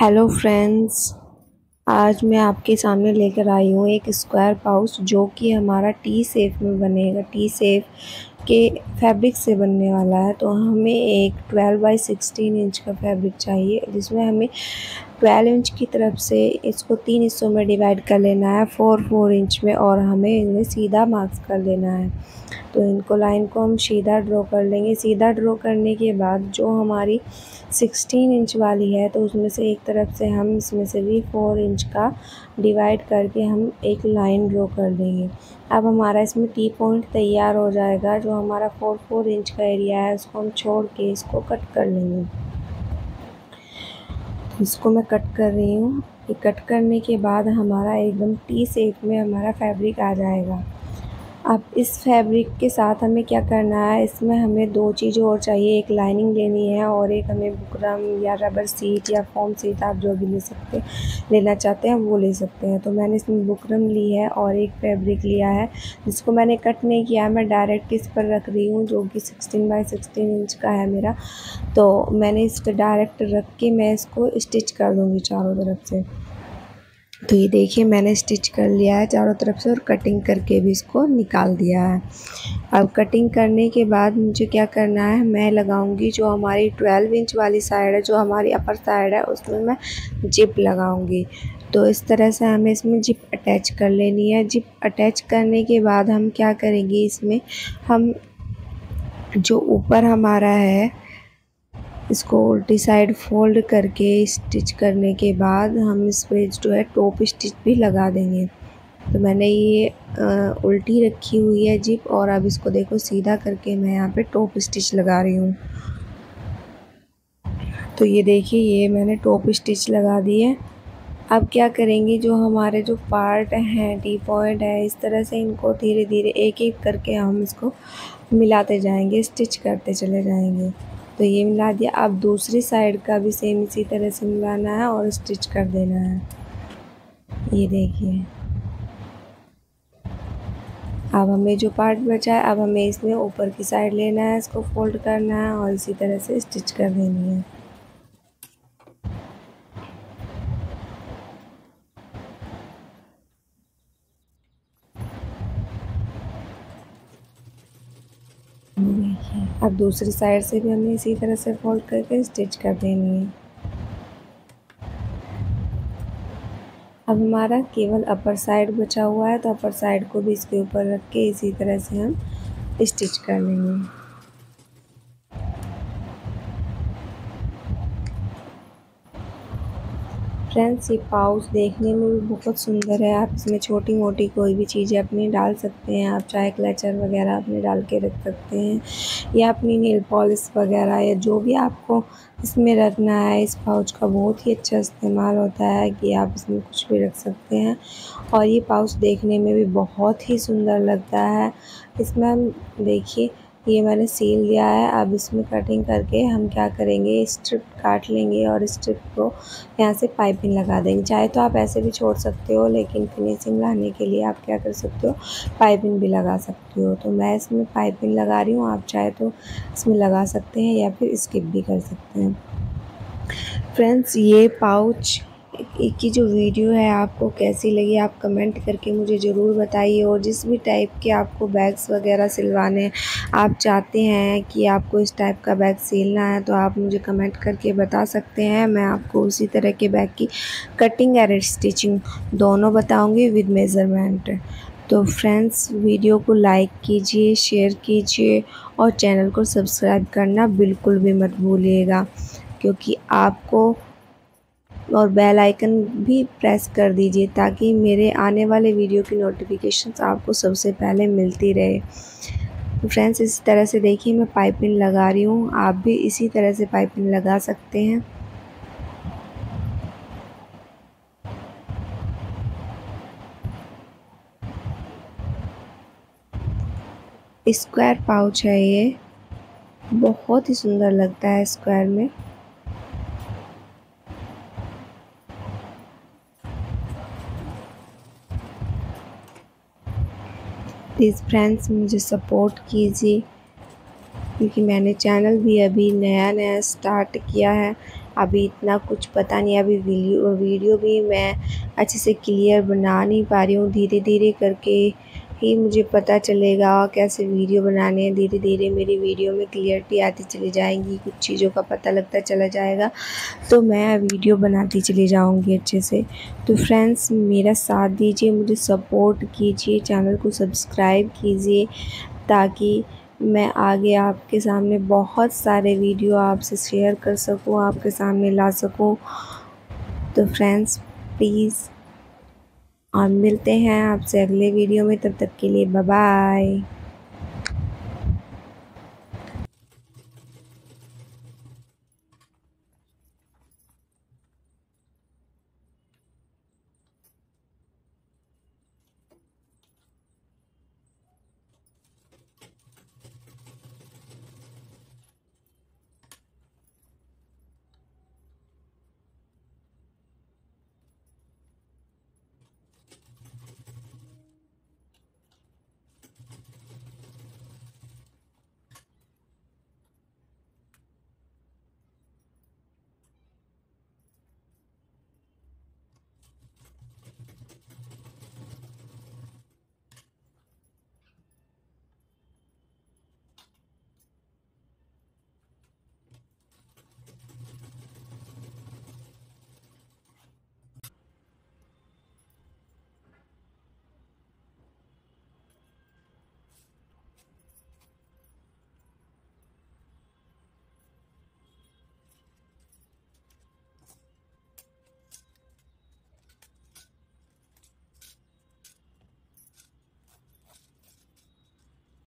Hello friends, आज मैं आपके सामने लेकर आई हूँ एक स्क्वायर पाउच जो कि हमारा टी सेफ में बनेगा। टी सेफ के फैब्रिक से बनने वाला है। तो हमें एक 12 बाई 16 इंच का फैब्रिक चाहिए, जिसमें हमें 12 इंच की तरफ से इसको 3 हिस्सों में डिवाइड कर लेना है, 4 इंच में, और हमें इनमें सीधा मार्क्स कर लेना है। तो इनको लाइन को हम सीधा ड्रॉ कर लेंगे। सीधा ड्रॉ करने के बाद जो हमारी 16 इंच वाली है, तो उसमें से एक तरफ से हम इसमें से भी 4 इंच का डिवाइड करके हम एक लाइन ड्रॉ कर देंगे। अब हमारा इसमें टी पॉइंट तैयार हो जाएगा। जो हमारा 4 इंच का एरिया है, उसको हम छोड़ के इसको कट कर लेंगे। इसको मैं कट कर रही हूँ। कट करने के बाद हमारा एकदम टी शेप में हमारा फैब्रिक आ जाएगा। अब इस फैब्रिक के साथ हमें क्या करना है, इसमें हमें 2 चीज़ें और चाहिए। एक लाइनिंग लेनी है और एक हमें बुकरम या रबर सीट या फोम सीट, आप जो भी ले सकते लेना चाहते हैं वो ले सकते हैं। तो मैंने इसमें बुकरम ली है और एक फैब्रिक लिया है, जिसको मैंने कट नहीं किया, मैं डायरेक्ट इस पर रख रही हूँ, जो कि 16 बाई 16 इंच का है मेरा। तो मैंने इस पर डायरेक्ट रख के मैं इसको स्टिच कर दूँगी चारों तरफ से। तो ये देखिए, मैंने स्टिच कर लिया है चारों तरफ से और कटिंग करके भी इसको निकाल दिया है। अब कटिंग करने के बाद मुझे क्या करना है, मैं लगाऊंगी जो हमारी 12 इंच वाली साइड है, जो हमारी अपर साइड है, उसमें मैं जिप लगाऊंगी। तो इस तरह से हमें इसमें जिप अटैच कर लेनी है। जिप अटैच करने के बाद हम क्या करेंगे, इसमें हम जो ऊपर हमारा है इसको उल्टी साइड फोल्ड करके स्टिच करने के बाद हम इस पर जो है टॉप स्टिच भी लगा देंगे। तो मैंने ये उल्टी रखी हुई है जिप, और अब इसको देखो सीधा करके मैं यहाँ पे टॉप स्टिच लगा रही हूँ। तो ये देखिए, ये मैंने टॉप स्टिच लगा दी है। अब क्या करेंगे, जो हमारे जो पार्ट हैं, टी पॉइंट है, इस तरह से इनको धीरे धीरे एक एक करके हम इसको मिलाते जाएंगे, स्टिच करते चले जाएंगे। तो ये मिला दिया। अब दूसरी साइड का भी सेम इसी तरह से मिलाना है और स्टिच कर देना है। ये देखिए, अब हमें जो पार्ट बचा है, अब हमें इसमें ऊपर की साइड लेना है, इसको फोल्ड करना है और इसी तरह से स्टिच कर देनी है। अब दूसरी साइड से भी हमें इसी तरह से फोल्ड करके स्टिच कर देनी है। अब हमारा केवल अपर साइड बचा हुआ है, तो अपर साइड को भी इसके ऊपर रख के इसी तरह से हम स्टिच कर लेंगे। फ्रेंड्स, ये पाउच देखने में भी बहुत सुंदर है। आप इसमें छोटी मोटी कोई भी चीज़ें अपनी डाल सकते हैं। आप चाहे क्लचर वगैरह अपने डाल के रख सकते हैं, या अपनी नेल पॉलिश वगैरह, या जो भी आपको इसमें रखना है। इस पाउच का बहुत ही अच्छा इस्तेमाल होता है कि आप इसमें कुछ भी रख सकते हैं, और ये पाउच देखने में भी बहुत ही सुंदर लगता है। इसमें हम देखिए, ये मैंने सील दिया है। अब इसमें कटिंग करके हम क्या करेंगे, स्ट्रिप काट लेंगे और स्ट्रिप को यहाँ से पाइपिंग लगा देंगे। चाहे तो आप ऐसे भी छोड़ सकते हो, लेकिन फिनिशिंग लाने के लिए आप क्या कर सकते हो, पाइपिंग भी लगा सकते हो। तो मैं इसमें पाइपिंग लगा रही हूँ, आप चाहे तो इसमें लगा सकते हैं या फिर स्किप भी कर सकते हैं। फ्रेंड्स, ये पाउच की जो वीडियो है आपको कैसी लगी, आप कमेंट करके मुझे ज़रूर बताइए। और जिस भी टाइप के आपको बैग्स वगैरह सिलवाने आप चाहते हैं कि आपको इस टाइप का बैग सिलना है, तो आप मुझे कमेंट करके बता सकते हैं। मैं आपको उसी तरह के बैग की कटिंग और स्टिचिंग दोनों बताऊंगी विद मेज़रमेंट। तो फ्रेंड्स, वीडियो को लाइक कीजिए, शेयर कीजिए और चैनल को सब्सक्राइब करना बिल्कुल भी मत भूलिएगा, क्योंकि आपको और बेल आइकन भी प्रेस कर दीजिए, ताकि मेरे आने वाले वीडियो की नोटिफिकेशंस आपको सबसे पहले मिलती रहे। तो फ्रेंड्स, इस तरह से देखिए मैं पाइपिंग लगा रही हूँ, आप भी इसी तरह से पाइपिंग लगा सकते हैं। स्क्वायर पाउच है, ये बहुत ही सुंदर लगता है स्क्वायर में। प्लीज़ फ्रेंड्स, मुझे सपोर्ट कीजिए, क्योंकि मैंने चैनल भी अभी नया स्टार्ट किया है। अभी इतना कुछ पता नहीं, अभी वीडियो भी मैं अच्छे से क्लियर बना नहीं पा रही हूँ। धीरे धीरे करके ही मुझे पता चलेगा कैसे वीडियो बनाने हैं। धीरे धीरे मेरी वीडियो में क्लियरिटी आती चली जाएगी, कुछ चीज़ों का पता लगता चला जाएगा तो मैं वीडियो बनाती चली जाऊंगी अच्छे से। तो फ्रेंड्स मेरा साथ दीजिए, मुझे सपोर्ट कीजिए, चैनल को सब्सक्राइब कीजिए ताकि मैं आगे आपके सामने बहुत सारे वीडियो आपसे शेयर कर सकूँ, आपके सामने ला सकूँ। तो फ्रेंड्स प्लीज़ और मिलते हैं आपसे अगले वीडियो में, तब तक के लिए बाय बाय।